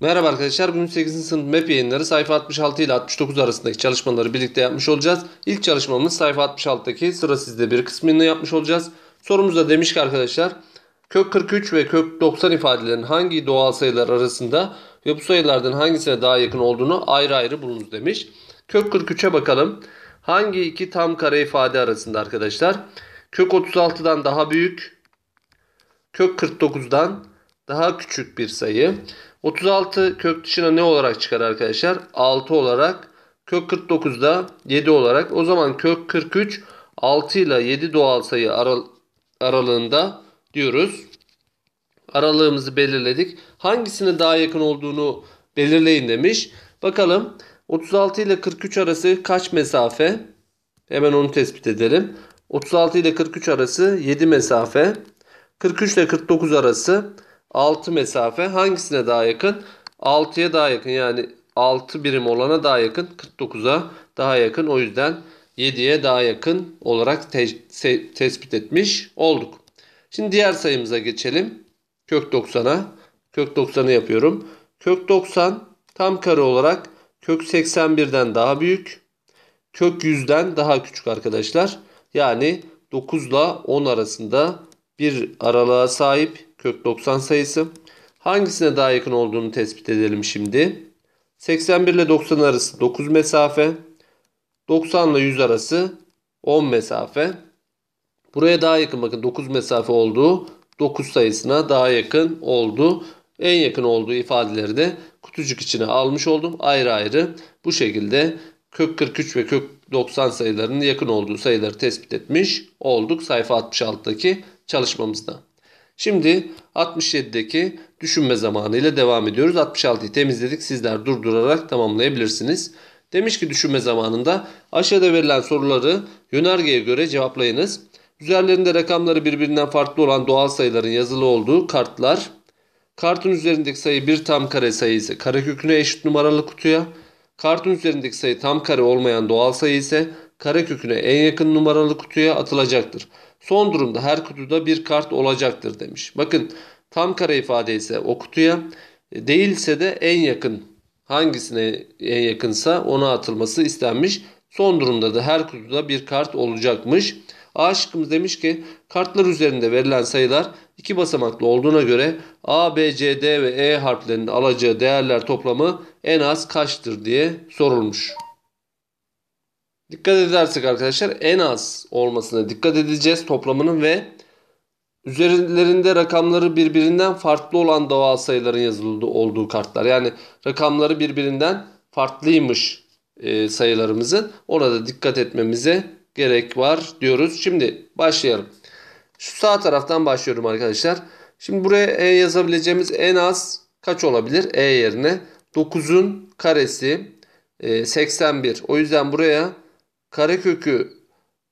Merhaba arkadaşlar, bugün 8. sınıf Meb Yayınları sayfa 66 ile 69 arasındaki çalışmaları birlikte yapmış olacağız. İlk çalışmamız sayfa 66'daki sıra sizde bir kısmını yapmış olacağız. Sorumuzda demiş ki arkadaşlar, kök 43 ve kök 90 ifadelerin hangi doğal sayılar arasında ve bu sayılardan hangisine daha yakın olduğunu ayrı ayrı bulunuz demiş. Kök 43'e bakalım. Hangi iki tam kare ifade arasında arkadaşlar? Kök 36'dan daha büyük, kök 49'dan daha küçük bir sayı. 36 kök dışına ne olarak çıkar arkadaşlar? 6 olarak. Kök 49'da 7 olarak. O zaman kök 43 6 ile 7 doğal sayı aralığında diyoruz. Aralığımızı belirledik. Hangisine daha yakın olduğunu belirleyin demiş. Bakalım 36 ile 43 arası kaç mesafe? Hemen onu tespit edelim. 36 ile 43 arası 7 mesafe. 43 ile 49 arası 6 mesafe. Hangisine daha yakın? 6'ya daha yakın, yani 6 birim olana daha yakın. 49'a daha yakın. O yüzden 7'ye daha yakın olarak tespit etmiş olduk. Şimdi diğer sayımıza geçelim. Kök 90'a. Kök 90'ı yapıyorum. Kök 90 tam kare olarak kök 81'den daha büyük, kök 100'den daha küçük arkadaşlar. Yani 9 ile 10 arasında bir aralığa sahip kök 90 sayısı. Hangisine daha yakın olduğunu tespit edelim şimdi. 81 ile 90 arası 9 mesafe. 90 ile 100 arası 10 mesafe. Buraya daha yakın, bakın 9 mesafe olduğu, 9 sayısına daha yakın oldu. En yakın olduğu ifadeleri de kutucuk içine almış oldum. Ayrı ayrı bu şekilde kök 43 ve kök 90 sayılarının yakın olduğu sayıları tespit etmiş olduk sayfa 66'daki çalışmamızda. Şimdi 67'deki düşünme zamanı ile devam ediyoruz. 66'yı temizledik. Sizler durdurarak tamamlayabilirsiniz. Demiş ki düşünme zamanında aşağıda verilen soruları yönergeye göre cevaplayınız. Üzerlerinde rakamları birbirinden farklı olan doğal sayıların yazılı olduğu kartlar. Kartın üzerindeki sayı bir tam kare sayı ise kareköküne eşit numaralı kutuya. Kartın üzerindeki sayı tam kare olmayan doğal sayı ise kareköküne en yakın numaralı kutuya atılacaktır. Son durumda her kutuda bir kart olacaktır demiş. Bakın tam kare ifade ise o kutuya, değilse de en yakın, hangisine en yakınsa ona atılması istenmiş. Son durumda da her kutuda bir kart olacakmış. A şıkkımız demiş ki kartlar üzerinde verilen sayılar iki basamaklı olduğuna göre A, B, C, D ve E harflerinin alacağı değerler toplamı en az kaçtır diye sorulmuş. Dikkat edersek arkadaşlar en az olmasına dikkat edeceğiz toplamının ve üzerlerinde rakamları birbirinden farklı olan doğal sayıların yazılı olduğu kartlar. Yani rakamları birbirinden farklıymış sayılarımızın, ona da dikkat etmemize gerek var diyoruz. Şimdi başlayalım. Şu sağ taraftan başlıyorum arkadaşlar. Şimdi buraya E yazabileceğimiz en az kaç olabilir? E yerine 9'un karesi 81. O yüzden buraya karekökü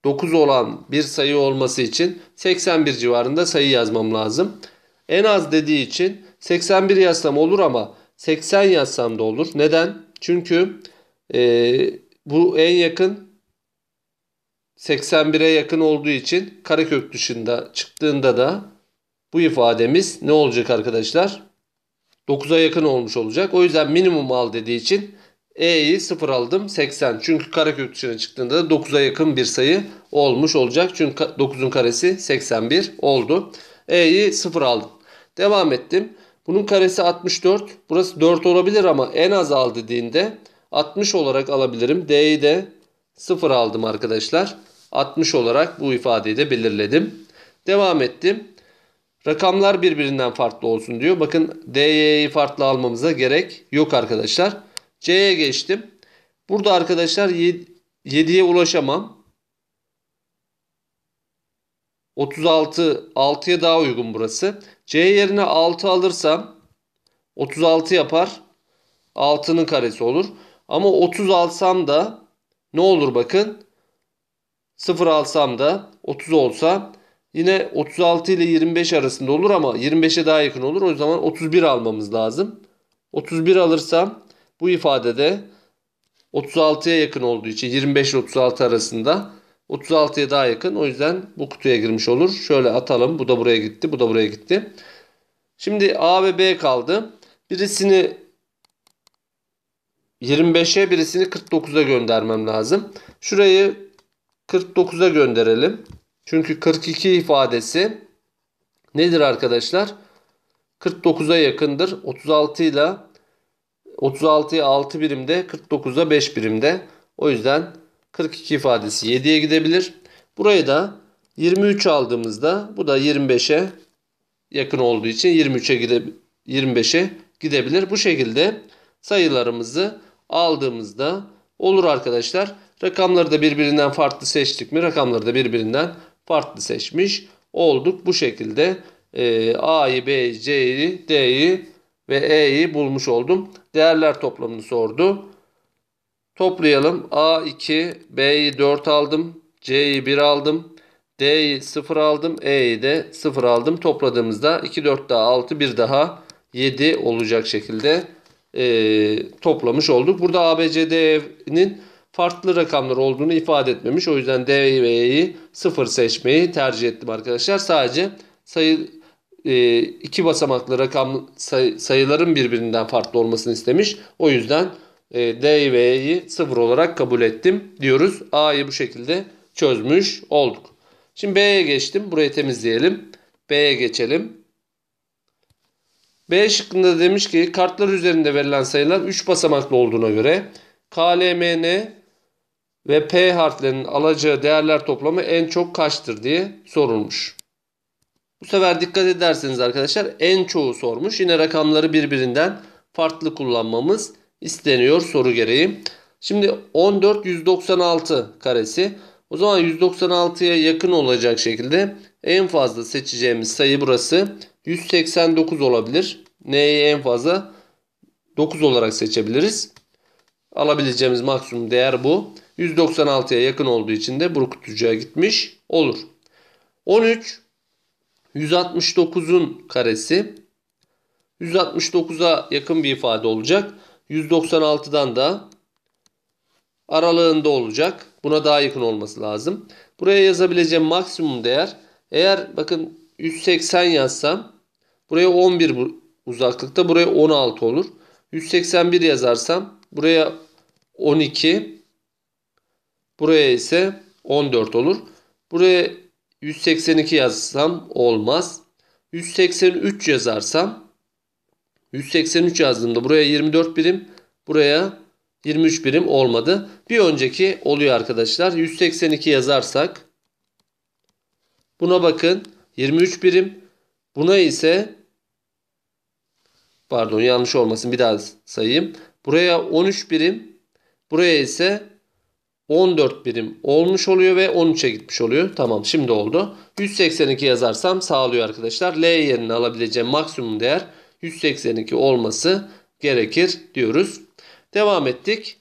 9 olan bir sayı olması için 81 civarında sayı yazmam lazım. En az dediği için 81 yazsam olur ama 80 yazsam da olur. Neden? Çünkü bu en yakın 81'e yakın olduğu için karekök dışında çıktığında da bu ifademiz ne olacak arkadaşlar? 9'a yakın olmuş olacak. O yüzden minimum al dediği için E'yi 0 aldım, 80. Çünkü karekök dışına çıktığında da 9'a yakın bir sayı olmuş olacak. Çünkü 9'un karesi 81 oldu. E'yi 0 aldım. Devam ettim. Bunun karesi 64. Burası 4 olabilir ama en az al dediğinde 60 olarak alabilirim. D'yi de 0 aldım arkadaşlar. 60 olarak bu ifadeyi de belirledim. Devam ettim. Rakamlar birbirinden farklı olsun diyor. Bakın D'yi farklı almamıza gerek yok arkadaşlar. C'ye geçtim. Burada arkadaşlar 7'ye ulaşamam. 36, 6'ya daha uygun burası. C yerine 6 alırsam 36 yapar. 6'nın karesi olur. Ama 30 alsam da ne olur bakın. 0 alsam da 30 olsa yine 36 ile 25 arasında olur ama 25'e daha yakın olur. O zaman 31 almamız lazım. 31 alırsam bu ifadede 36'ya yakın olduğu için 25 ile 36 arasında 36'ya daha yakın. O yüzden bu kutuya girmiş olur. Şöyle atalım. Bu da buraya gitti. Bu da buraya gitti. Şimdi A ve B kaldı. Birisini 25'e birisini 49'a göndermem lazım. Şurayı 49'a gönderelim. Çünkü 42 ifadesi nedir arkadaşlar? 49'a yakındır. 36'ya 6 birimde, 49'a 5 birimde. O yüzden 42 ifadesi 7'ye gidebilir. Burayı da 23 aldığımızda bu da 25'e yakın olduğu için 25'e gidebilir. Bu şekilde sayılarımızı aldığımızda olur arkadaşlar. Rakamları da birbirinden farklı seçtik mi? Rakamları da birbirinden farklı seçmiş olduk. Bu şekilde A'yı, B'yi, C'yi, D'yi ve E'yi bulmuş oldum. Değerler toplamını sordu. Toplayalım. A 2, B'yi 4 aldım. C'yi 1 aldım. D'yi 0 aldım. E'yi de 0 aldım. Topladığımızda 2, 4 daha 6, 1 daha 7 olacak şekilde toplamış olduk. Burada A, B, C, D'nin farklı rakamlar olduğunu ifade etmemiş. O yüzden D ve E'yi 0 seçmeyi tercih ettim arkadaşlar. Sadece iki basamaklı rakam sayıların birbirinden farklı olmasını istemiş. O yüzden D ve E'yi 0 olarak kabul ettim diyoruz. A'yı bu şekilde çözmüş olduk. Şimdi B'ye geçtim. Burayı temizleyelim. B'ye geçelim. B şıkkında demiş ki kartlar üzerinde verilen sayılar 3 basamaklı olduğuna göre K, L, M, N ve P harflerinin alacağı değerler toplamı en çok kaçtır diye sorulmuş. Bu sefer dikkat ederseniz arkadaşlar en çoğu sormuş. Yine rakamları birbirinden farklı kullanmamız isteniyor soru gereği. Şimdi 14 196 karesi. O zaman 196'ya yakın olacak şekilde en fazla seçeceğimiz sayı burası. 189 olabilir. N'yi en fazla 9 olarak seçebiliriz. Alabileceğimiz maksimum değer bu. 196'ya yakın olduğu için de bu kutucuğa gitmiş olur. 13 169'un karesi. 169'a yakın bir ifade olacak. 196'dan da aralığında olacak. Buna daha yakın olması lazım. Buraya yazabileceğim maksimum değer, eğer bakın 180 yazsam buraya 11 uzaklıkta, buraya 16 olur. 181 yazarsam buraya 12, buraya ise 14 olur. Buraya 182 yazsam olmaz. 183 yazarsam, 183 yazdığımda buraya 24 birim, buraya 23 birim olmadı. Bir önceki oluyor arkadaşlar. 182 yazarsak buna bakın 23 birim. Buna ise pardon, yanlış olmasın, bir daha sayayım. Buraya 13 birim. Buraya ise 14 birim olmuş oluyor ve 13'e gitmiş oluyor. Tamam, şimdi oldu. 182 yazarsam sağlıyor arkadaşlar. L yerine alabileceğim maksimum değer 182 olması gerekir diyoruz. Devam ettik.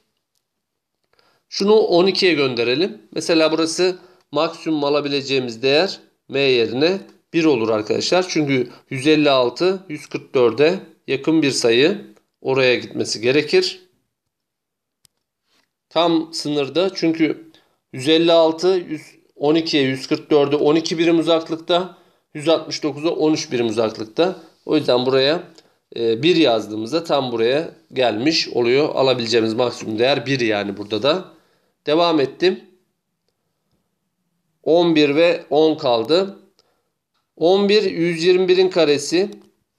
Şunu 12'ye gönderelim. Mesela burası maksimum alabileceğimiz değer M yerine 1 olur arkadaşlar. Çünkü 156 144'e yakın bir sayı, oraya gitmesi gerekir. Tam sınırda, çünkü 156 112'ye 144'e 12 birim uzaklıkta, 169'a 13 birim uzaklıkta. O yüzden buraya 1 yazdığımızda tam buraya gelmiş oluyor. Alabileceğimiz maksimum değer 1, yani burada da. Devam ettim. 11 ve 10 kaldı. 11 121'in karesi.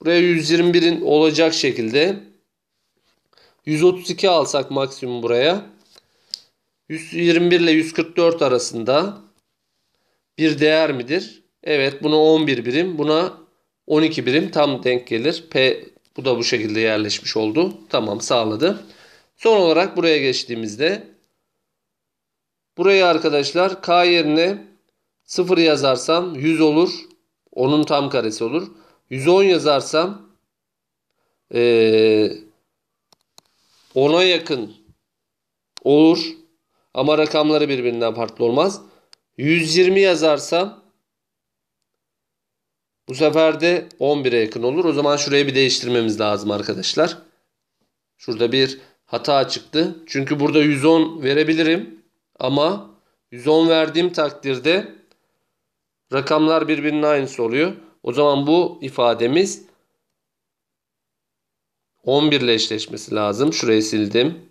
Buraya 121'in olacak şekilde 132 alsak maksimum buraya. 121 ile 144 arasında bir değer midir? Evet, buna 11 birim, buna 12 birim tam denk gelir. P bu da bu şekilde yerleşmiş oldu. Tamam, sağladı. Son olarak buraya geçtiğimizde buraya arkadaşlar K yerine 0 yazarsam 100 olur. Onun tam karesi olur. 110 yazarsam 10'a yakın olur. Ama rakamları birbirinden farklı olmaz. 120 yazarsam bu sefer de 11'e yakın olur. O zaman şurayı bir değiştirmemiz lazım arkadaşlar. Şurada bir hata çıktı. Çünkü burada 110 verebilirim. Ama 110 verdiğim takdirde rakamlar birbirinin aynısı oluyor. O zaman bu ifademiz 11 ile eşleşmesi lazım. Şurayı sildim.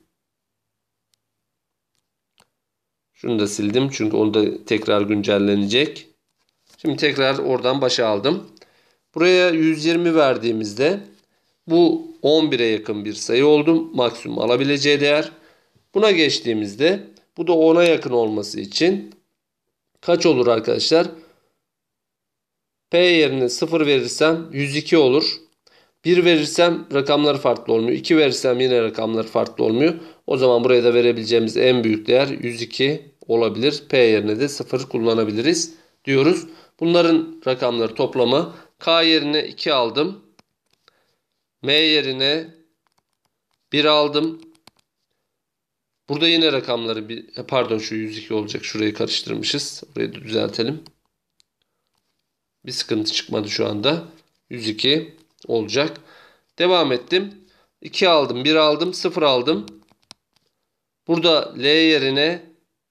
Şunu da sildim çünkü onu da tekrar güncellenecek. Şimdi tekrar oradan başa aldım. Buraya 120 verdiğimizde bu 11'e yakın bir sayı oldu. Maksimum alabileceği değer. Buna geçtiğimizde bu da 10'a yakın olması için kaç olur arkadaşlar? P yerine 0 verirsem 102 olur. 1 verirsem rakamlar farklı olmuyor. 2 verirsem yine rakamlar farklı olmuyor. O zaman buraya da verebileceğimiz en büyük değer 102 olabilir. P yerine de 0 kullanabiliriz diyoruz. Bunların rakamları toplamı. K yerine 2 aldım. M yerine 1 aldım. Burada yine rakamları pardon şu 102 olacak. Şurayı karıştırmışız. Burayı da düzeltelim. Bir sıkıntı çıkmadı şu anda. 102 olacak. Devam ettim. 2 aldım, 1 aldım, 0 aldım. Burada L yerine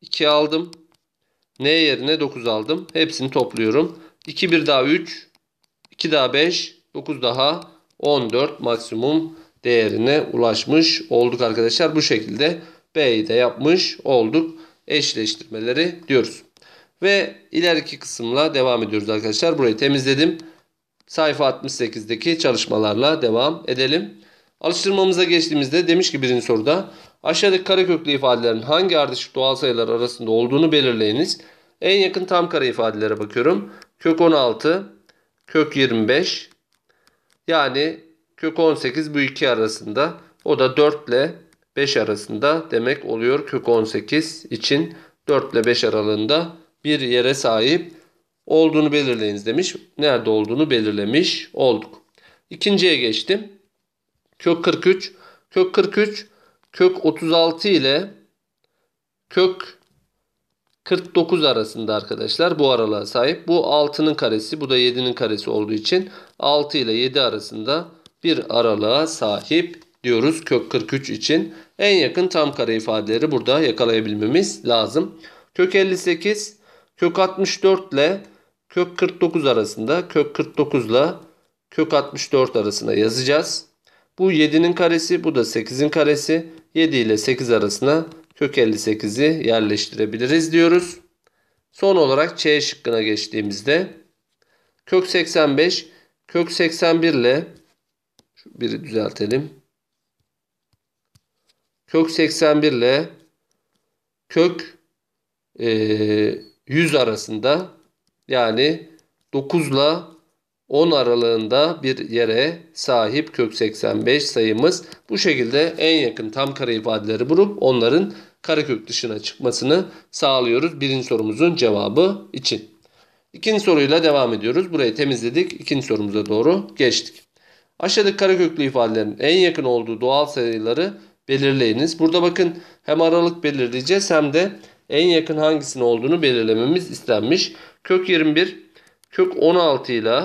2 aldım. N yerine 9 aldım. Hepsini topluyorum. 2 1 daha 3, 2 daha 5, 9 daha 14 maksimum değerine ulaşmış olduk arkadaşlar. Bu şekilde B'yi de yapmış olduk. Eşleştirmeleri diyoruz. Ve ileriki kısımla devam ediyoruz arkadaşlar. Burayı temizledim. Sayfa 68'deki çalışmalarla devam edelim. Alıştırmamıza geçtiğimizde demiş ki birinci soruda aşağıdaki kareköklü ifadelerin hangi ardışık doğal sayılar arasında olduğunu belirleyiniz. En yakın tam kare ifadelere bakıyorum. Kök 16, kök 25 yani kök 18 bu iki arasında. O da 4 ile 5 arasında demek oluyor. Kök 18 için 4 ile 5 aralığında bir yere sahip olduğunu belirleyiniz demiş. Nerede olduğunu belirlemiş olduk. İkinciye geçtim. Kök 43. Kök 43 kök 36 ile kök 49 arasında arkadaşlar bu aralığa sahip. Bu 6'nın karesi, bu da 7'nin karesi olduğu için 6 ile 7 arasında bir aralığa sahip diyoruz kök 43 için. En yakın tam kare ifadeleri burada yakalayabilmemiz lazım. Kök 58 kök 64 ile kök 49 arasında, kök 49 ile kök 64 arasına yazacağız. Bu 7'nin karesi, bu da 8'in karesi. 7 ile 8 arasına kök 58'i yerleştirebiliriz diyoruz. Son olarak C şıkkına geçtiğimizde kök 85, kök 81 ile şu biri düzeltelim. Kök 81 ile kök 100 arasında yani 9 ile 10 aralığında bir yere sahip kök 85 sayımız. Bu şekilde en yakın tam kare ifadeleri bulup onların karekök dışına çıkmasını sağlıyoruz. Birinci sorumuzun cevabı için. İkinci soruyla devam ediyoruz. Burayı temizledik. İkinci sorumuza doğru geçtik. Aşağıdaki kareköklü ifadelerin en yakın olduğu doğal sayıları belirleyiniz. Burada bakın hem aralık belirleyeceğiz hem de en yakın hangisinin olduğunu belirlememiz istenmiş. Kök 21, kök 16 ile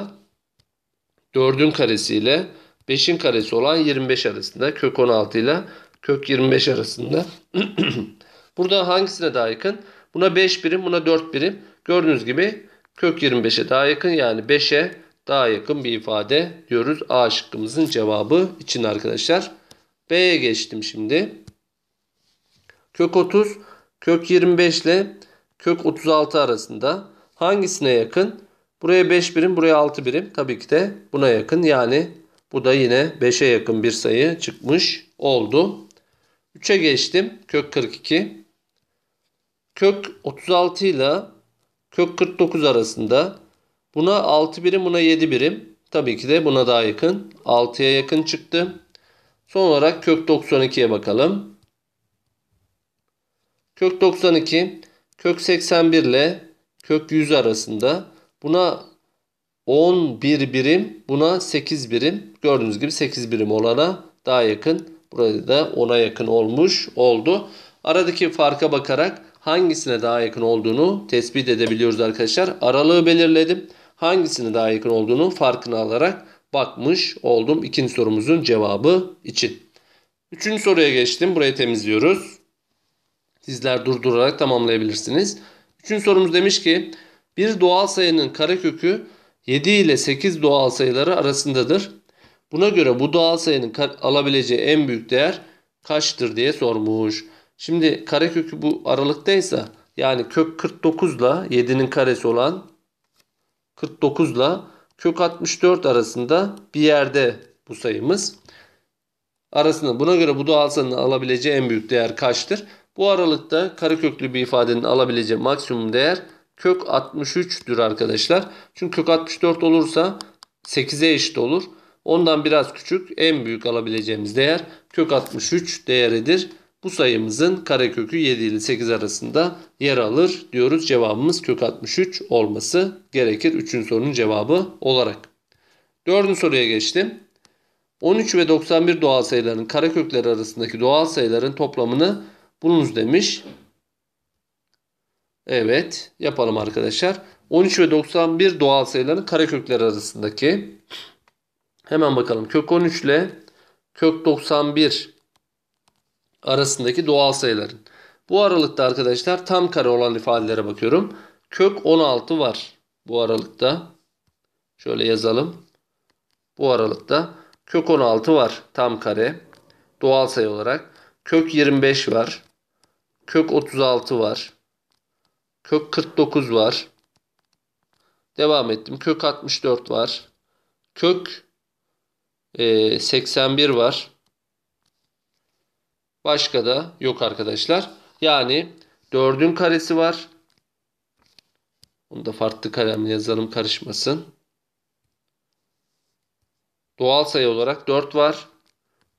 4'ün karesi ile 5'in karesi olan 25 arasında. Kök 16 ile kök 25 arasında. Burada hangisine daha yakın? Buna 5 birim, buna 4 birim. Gördüğünüz gibi kök 25'e daha yakın yani 5'e daha yakın bir ifade diyoruz. A şıkkımızın cevabı için arkadaşlar. B'ye geçtim şimdi. Kök 30. Kök 25 ile kök 36 arasında hangisine yakın? Buraya 5 birim, buraya 6 birim. Tabii ki de buna yakın. Yani bu da yine 5'e yakın bir sayı çıkmış oldu. 3'e geçtim. Kök 42. Kök 36 ile kök 49 arasında buna 6 birim, buna 7 birim. Tabii ki de buna daha yakın. 6'ya yakın çıktı. Son olarak kök 92'ye bakalım. Kök 92, kök 81 ile kök 100 arasında buna 11 birim, buna 8 birim. Gördüğünüz gibi 8 birim olana daha yakın. Burada da 10'a yakın olmuş oldu. Aradaki farka bakarak hangisine daha yakın olduğunu tespit edebiliyoruz arkadaşlar. Aralığı belirledim. Hangisine daha yakın olduğunu farkına alarak bakmış oldum. İkinci sorumuzun cevabı için. Üçüncü soruya geçtim. Burayı temizliyoruz. Sizler durdurarak tamamlayabilirsiniz. Üçüncü sorumuz demiş ki bir doğal sayının karekökü 7 ile 8 doğal sayıları arasındadır. Buna göre bu doğal sayının alabileceği en büyük değer kaçtır diye sormuş. Şimdi karekökü bu aralıktaysa Yani kök 49 ile 7'nin karesi olan 49 ile kök 64 arasında bir yerde bu sayımız. Arasında, buna göre bu doğalsanın alabileceği en büyük değer kaçtır? Bu aralıkta kareköklü bir ifadenin alabileceği maksimum değer kök 63'tür arkadaşlar. Çünkü kök 64 olursa 8'e eşit olur. Ondan biraz küçük, en büyük alabileceğimiz değer kök 63 değeridir. Bu sayımızın karekökü 7 ile 8 arasında yer alır diyoruz. Cevabımız kök 63 olması gerekir. 3. sorunun cevabı olarak. 4. soruya geçtim. 13 ve 91 doğal sayıların karekökleri arasındaki doğal sayıların toplamını bulunuz demiş. Evet, yapalım arkadaşlar. 13 ve 91 doğal sayıların karekökleri arasındaki, hemen bakalım, kök 13 ile kök 91 arasındaki doğal sayıların. Bu aralıkta arkadaşlar tam kare olan ifadelere bakıyorum. Kök 16 var bu aralıkta. Şöyle yazalım. Bu aralıkta kök 16 var tam kare doğal sayı olarak. Kök 25 var. Kök 36 var. Kök 49 var. Devam ettim. Kök 64 var. Kök 81 var. Başka da yok arkadaşlar. Yani 4'ün karesi var. Bunu da farklı kalemle yazalım, karışmasın. Doğal sayı olarak 4 var.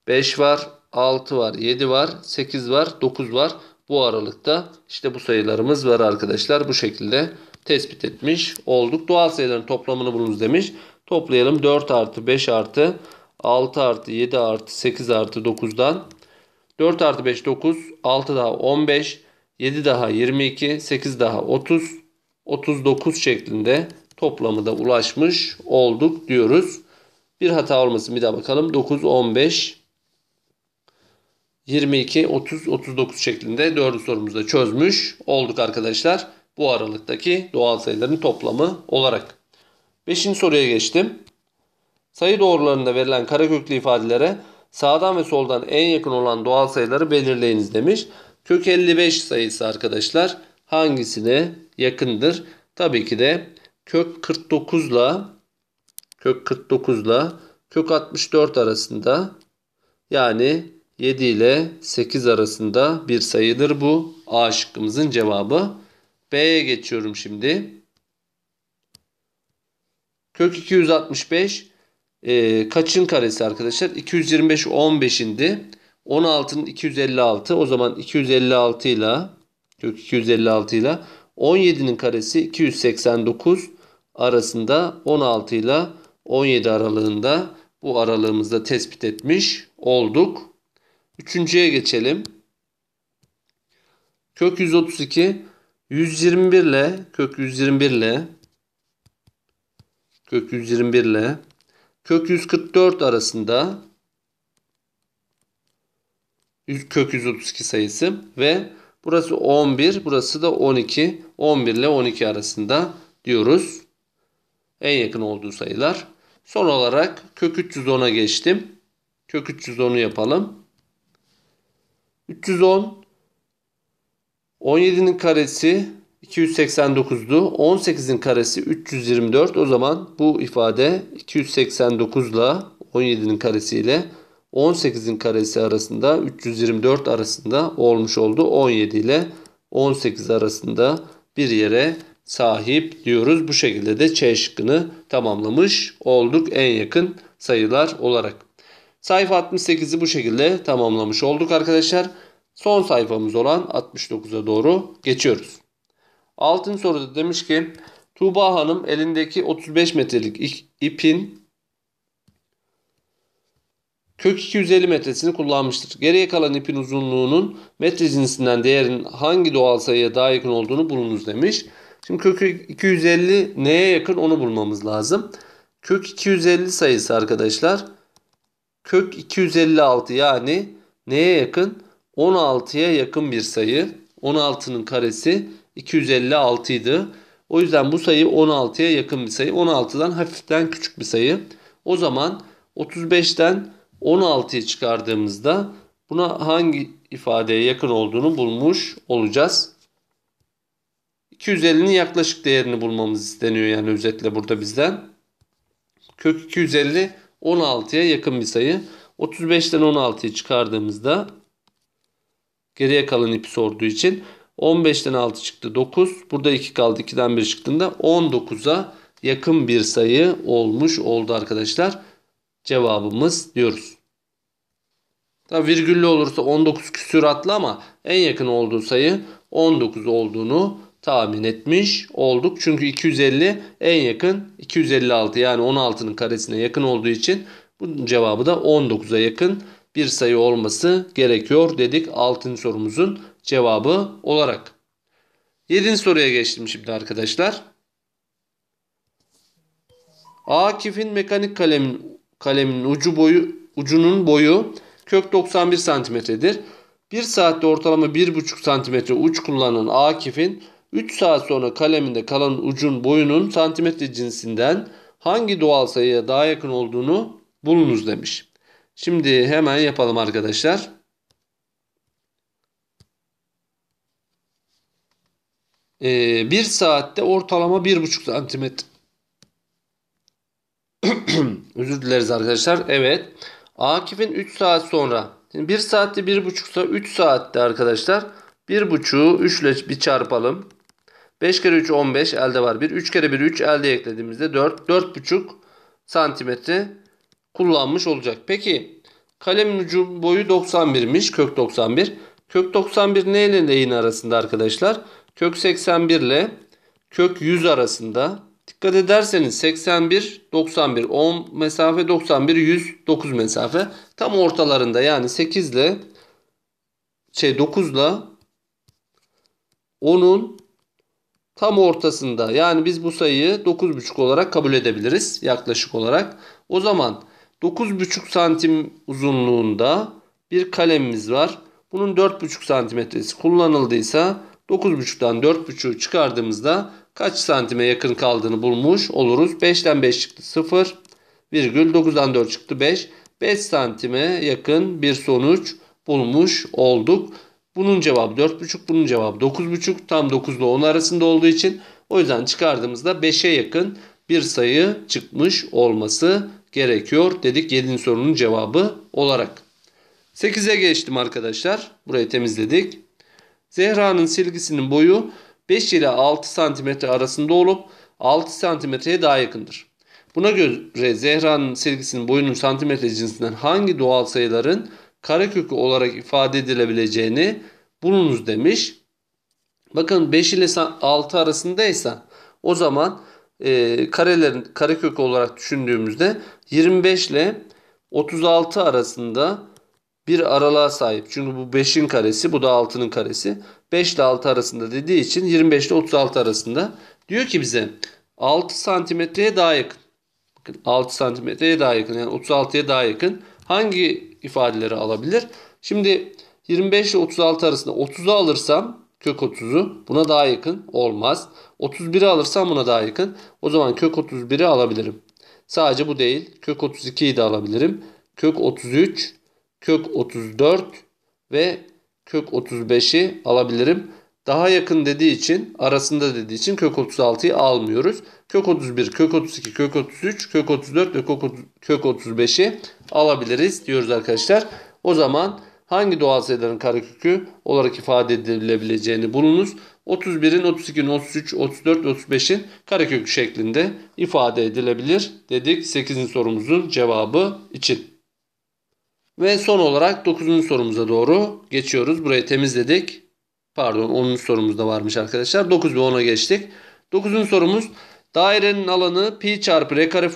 5 var. 6 var. 7 var. 8 var. 9 var. Bu aralıkta işte bu sayılarımız var arkadaşlar. Bu şekilde tespit etmiş olduk. Doğal sayıların toplamını bulunuz demiş. Toplayalım. 4 artı 5 artı 6 artı 7 artı 8 artı 9'dan. 4 artı 5 9, 6 daha 15, 7 daha 22, 8 daha 30, 39 şeklinde toplamı da ulaşmış olduk diyoruz. Bir hata olmasın, bir daha bakalım. 9, 15, 22, 30, 39 şeklinde 4. sorumuzda çözmüş olduk arkadaşlar. Bu aralıktaki doğal sayıların toplamı olarak. 5. soruya geçtim. Sayı doğrularında verilen kareköklü ifadelere sağdan ve soldan en yakın olan doğal sayıları belirleyiniz demiş. Kök 55 sayısı arkadaşlar hangisine yakındır? Tabii ki de kök 49 ile kök 64 arasında, yani 7 ile 8 arasında bir sayıdır bu. A şıkkımızın cevabı. B'ye geçiyorum şimdi. Kök 265 kaçın karesi arkadaşlar? 225 15'indi. 16'nın 256. O zaman 256 ile kök 256 ile 17'nin karesi 289 arasında, 16 ile 17 aralığında bu aralığımızda tespit etmiş olduk. Üçüncüye geçelim. Kök 132 121 ile kök 121 ile kök 144 arasında, kök 132 sayısı ve burası 11, burası da 12, 11 ile 12 arasında diyoruz. En yakın olduğu sayılar. Son olarak kök 310'a geçtim. Kök 310'u yapalım. 310, 17'nin karesi 289'du. 18'in karesi 324. O zaman bu ifade 289 ile 17'nin karesi ile 18'in karesi arasında, 324 arasında olmuş oldu. 17 ile 18 arasında bir yere sahip diyoruz. Bu şekilde de C şıkkını tamamlamış olduk en yakın sayılar olarak. Sayfa 68'i bu şekilde tamamlamış olduk arkadaşlar. Son sayfamız olan 69'a doğru geçiyoruz. 6. soruda demiş ki Tuğba Hanım elindeki 35 metrelik ipin kök 250 metresini kullanmıştır. Geriye kalan ipin uzunluğunun metre cinsinden değerin hangi doğal sayıya daha yakın olduğunu bulunuz demiş. Şimdi kök 250 neye yakın, onu bulmamız lazım. Kök 250 sayısı arkadaşlar kök 256, yani neye yakın? 16'ya yakın bir sayı. 16'nın karesi 256 idi. O yüzden bu sayı 16'ya yakın bir sayı. 16'dan hafiften küçük bir sayı. O zaman 35'ten 16'yı çıkardığımızda buna hangi ifadeye yakın olduğunu bulmuş olacağız. 250'nin yaklaşık değerini bulmamız isteniyor yani özetle burada bizden. Kök 250 16'ya yakın bir sayı. 35'ten 16'yı çıkardığımızda geriye kalan ipi sorduğu için 15'ten 6 çıktı 9. Burada 2 kaldı. 2'den 1 çıktığında 19'a yakın bir sayı olmuş oldu arkadaşlar. Cevabımız diyoruz. Tabii virgüllü olursa 19 küsuratlı ama en yakın olduğu sayı 19 olduğunu tahmin etmiş olduk. Çünkü 250 en yakın 256 yani 16'nın karesine yakın olduğu için bunun cevabı da 19'a yakın bir sayı olması gerekiyor dedik 6. sorumuzun cevabı olarak. 7. soruya geçtim şimdi arkadaşlar. Akif'in mekanik kaleminin ucunun boyu kök 91 santimetredir. 1 saatte ortalama 1,5 santimetre uç kullanan Akif'in 3 saat sonra kaleminde kalan ucun boyunun santimetre cinsinden hangi doğal sayıya daha yakın olduğunu bulunuz demiş. Şimdi hemen yapalım arkadaşlar. Bir saatte ortalama 1,5 santimetre. Özür dileriz arkadaşlar. Evet. Akif'in 3 saat sonra. Şimdi 1 saatte 1,5'sa 3 saatte arkadaşlar 1,5'u 3 ile bir çarpalım. 5 kere 3 15 elde var 1. 3 kere 1 3 elde eklediğimizde 4. 4,5 santimetre kullanmış olacak. Peki kalemin ucu boyu 91'miş. Kök 91. Kök 91 ne ile neyin arasında arkadaşlar? Kök 81 ile kök 100 arasında. Dikkat ederseniz 81, 91, 10 mesafe, 91, 100, 9 mesafe. Tam ortalarında yani 9 ile 10'un tam ortasında. Yani biz bu sayıyı 9,5 olarak kabul edebiliriz yaklaşık olarak. O zaman 9,5 santim uzunluğunda bir kalemimiz var. Bunun 4,5 santimetresi kullanıldıysa 9,5'tan 4,5'ü çıkardığımızda kaç santime yakın kaldığını bulmuş oluruz. 5'ten 5 çıktı 0, virgül 9'dan 4 çıktı 5. 5 santime yakın bir sonuç bulmuş olduk. Bunun cevabı 4,5, bunun cevabı 9,5. Tam 9 ile 10 arasında olduğu için o yüzden çıkardığımızda 5'e yakın bir sayı çıkmış olması gerekiyor dedik 7. sorunun cevabı olarak. 8'e geçtim arkadaşlar. Burayı temizledik. Zehra'nın silgisinin boyu 5 ile 6 santimetre arasında olup 6 santimetreye daha yakındır. Buna göre Zehra'nın silgisinin boyunun santimetre cinsinden hangi doğal sayıların karekökü olarak ifade edilebileceğini bulunuz demiş. Bakın 5 ile 6 arasındaysa o zaman karelerin karekökü olarak düşündüğümüzde 25 ile 36 arasında bir aralığa sahip. Çünkü bu 5'in karesi, bu da 6'nın karesi. 5 ile 6 arasında dediği için 25 ile 36 arasında. Diyor ki bize 6 santimetreye daha yakın. Bakın 6 santimetreye daha yakın. Yani 36'ya daha yakın. Hangi ifadeleri alabilir? Şimdi 25 ile 36 arasında 30'u alırsam kök 30'u buna daha yakın olmaz. 31'i alırsam buna daha yakın. O zaman kök 31'i alabilirim. Sadece bu değil. Kök 32'yi de alabilirim. Kök 33, kök 34 ve kök 35'i alabilirim. Daha yakın dediği için, arasında dediği için kök 36'yı almıyoruz. Kök 31, kök 32, kök 33, kök 34 ve kök 35'i alabiliriz diyoruz arkadaşlar. O zaman hangi doğal sayıların karekökü olarak ifade edilebileceğini bulunuz. 31'in, 32'nin, 33, 34 ve 35'in karekökü şeklinde ifade edilebilir dedik 8. sorumuzun cevabı için. Ve son olarak 9. sorumuza doğru geçiyoruz. Burayı temizledik. Pardon 10. sorumuz da varmış arkadaşlar. 9 ve 10'a geçtik. 9. sorumuz dairenin alanı pi çarpı r kare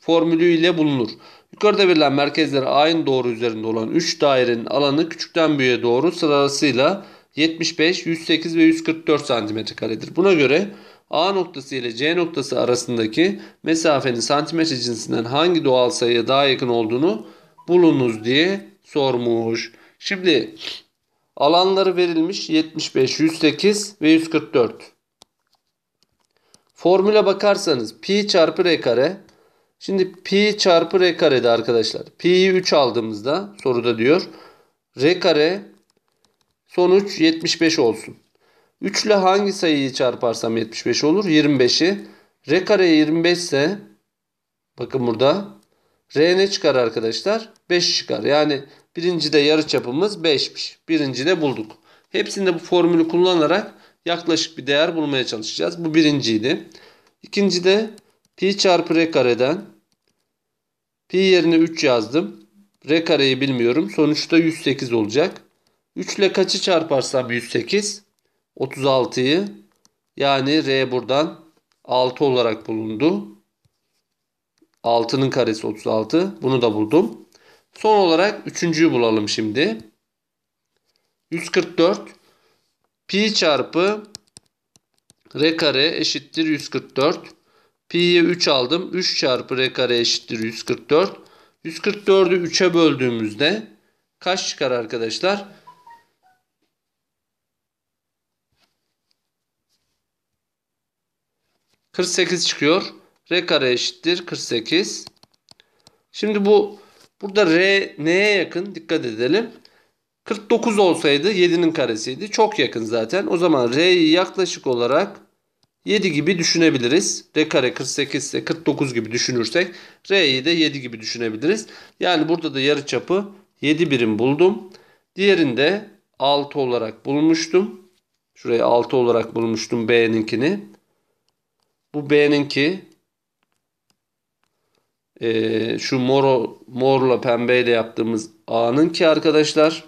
formülü ile bulunur. Yukarıda verilen merkezlere aynı doğru üzerinde olan 3 dairenin alanı küçükten büyüğe doğru sırasıyla 75, 108 ve 144 cm²'dir. Buna göre A noktası ile C noktası arasındaki mesafenin santimetre cinsinden hangi doğal sayıya daha yakın olduğunu bulunuz diye sormuş. Şimdi alanları verilmiş 75, 108 ve 144. Formüle bakarsanız pi çarpı r kare. Şimdi pi çarpı r karede arkadaşlar pi'yi 3 aldığımızda soruda diyor r kare sonuç 75 olsun. 3 ile hangi sayıyı çarparsam 75 olur? 25'i. R kare 25 ise bakın burada R ne çıkar arkadaşlar? 5 çıkar. Yani birincide yarıçapımız 5'miş. Birincide bulduk. Hepsinde bu formülü kullanarak yaklaşık bir değer bulmaya çalışacağız. Bu birinciydi. İkincide pi çarpı r kareden pi yerine 3 yazdım. R kareyi bilmiyorum. Sonuçta 108 olacak. 3 ile kaçı çarparsam 108? 36'yı. Yani r buradan 6 olarak bulundu. 6'nın karesi 36. Bunu da buldum. Son olarak üçüncüyü bulalım şimdi. 144 pi çarpı r kare eşittir 144. Pi'ye 3 aldım. 3 çarpı r kare eşittir 144. 144'ü 3'e böldüğümüzde kaç çıkar arkadaşlar? 48 çıkıyor. R kare eşittir 48. Şimdi burada R neye yakın? Dikkat edelim. 49 olsaydı 7'nin karesiydi. Çok yakın zaten. O zaman R'yi yaklaşık olarak 7 gibi düşünebiliriz. R kare 48 ise 49 gibi düşünürsek R'yi de 7 gibi düşünebiliriz. Yani burada da yarıçapı 7 birim buldum. Diğerinde 6 olarak bulmuştum. Şuraya 6 olarak bulmuştum B'ninkini. Bu B'ninki şu morla pembeyle yaptığımız A'nınki arkadaşlar.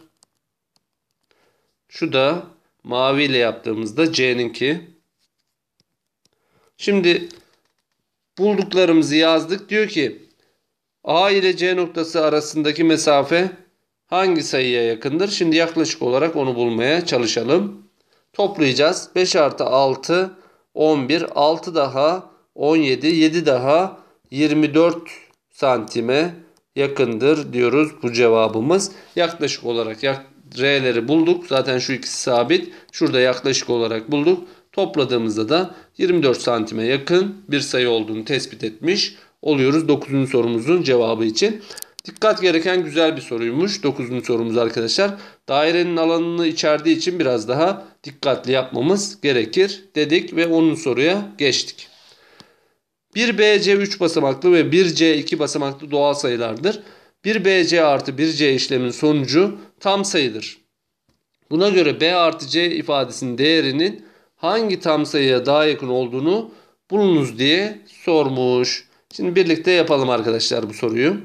Şu da maviyle yaptığımızda C'ninki. Şimdi bulduklarımızı yazdık. Diyor ki A ile C noktası arasındaki mesafe hangi sayıya yakındır? Şimdi yaklaşık olarak onu bulmaya çalışalım. Toplayacağız. 5 artı 6 11, 6 daha 17, 7 daha 24 santime yakındır diyoruz bu cevabımız. Yaklaşık olarak R'leri bulduk. Zaten şu ikisi sabit. Şurada yaklaşık olarak bulduk. Topladığımızda da 24 santime yakın bir sayı olduğunu tespit etmiş oluyoruz 9. sorumuzun cevabı için. Dikkat gereken güzel bir soruymuş 9. sorumuz arkadaşlar. Dairenin alanını içerdiği için biraz daha dikkatli yapmamız gerekir dedik ve 10. soruya geçtik. 1BC 3 basamaklı ve 1C 2 basamaklı doğal sayılardır. 1BC artı 1C işlemin sonucu tam sayıdır. Buna göre B artı C ifadesinin değerinin hangi tam sayıya daha yakın olduğunu bulunuz diye sormuş. Şimdi birlikte yapalım arkadaşlar bu soruyu.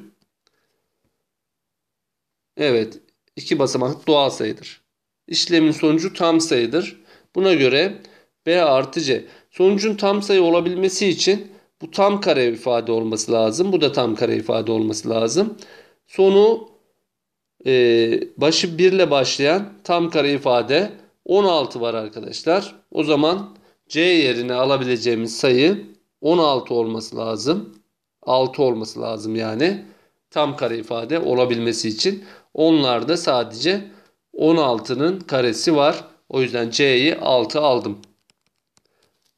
Evet, 2 basamaklı doğal sayıdır. İşlemin sonucu tam sayıdır. Buna göre B artı C. Sonucun tam sayı olabilmesi için bu tam kare ifade olması lazım. Bu da tam kare ifade olması lazım. Sonu başı 1 ile başlayan tam kare ifade 16 var arkadaşlar. O zaman C yerine alabileceğimiz sayı 16 olması lazım. 6 olması lazım yani. Tam kare ifade olabilmesi için. Onlarda sadece 16'nın karesi var. O yüzden C'yi 6 aldım.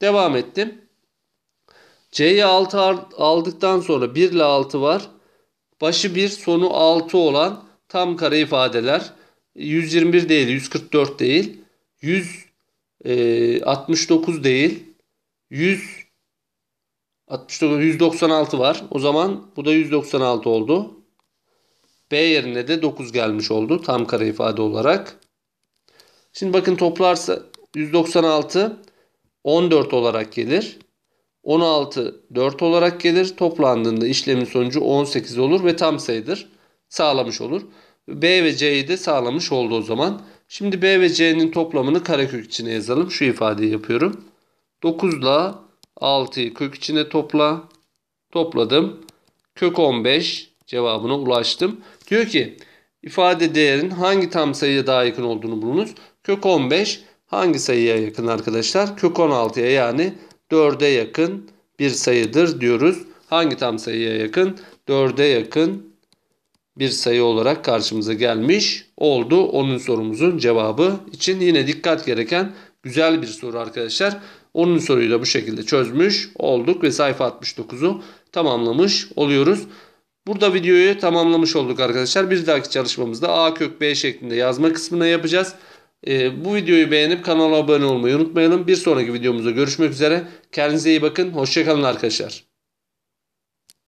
Devam ettim. C'yi 6 aldıktan sonra 1 ile 6 var. Başı 1 sonu 6 olan tam kare ifadeler 121 değil, 144 değil, 169 değil, 196 var. O zaman bu da 196 oldu. B yerine de 9 gelmiş oldu tam kare ifade olarak. Şimdi bakın toplarsa 196 14 olarak gelir. 16 4 olarak gelir. Toplandığında işlemin sonucu 18 olur ve tam sayıdır. Sağlamış olur. B ve C'yi de sağlamış oldu o zaman. Şimdi B ve C'nin toplamını karekök içine yazalım. Şu ifadeyi yapıyorum. 9 ile 6'yı kök içine topladım. Kök 15 cevabına ulaştım. Diyor ki ifade değerin hangi tam sayıya daha yakın olduğunu bulunuz. Kök 15 hangi sayıya yakın arkadaşlar? Kök 16'ya yani 4'e yakın bir sayıdır diyoruz. Hangi tam sayıya yakın? 4'e yakın bir sayı olarak karşımıza gelmiş oldu. Onun sorumuzun cevabı için yine dikkat gereken güzel bir soru arkadaşlar. Onun soruyu da bu şekilde çözmüş olduk ve sayfa 69'u tamamlamış oluyoruz. Burada videoyu tamamlamış olduk arkadaşlar. Bir dahaki çalışmamızda A kök B şeklinde yazma kısmına yapacağız. Bu videoyu beğenip kanala abone olmayı unutmayalım. Bir sonraki videomuzda görüşmek üzere. Kendinize iyi bakın. Hoşça kalın arkadaşlar.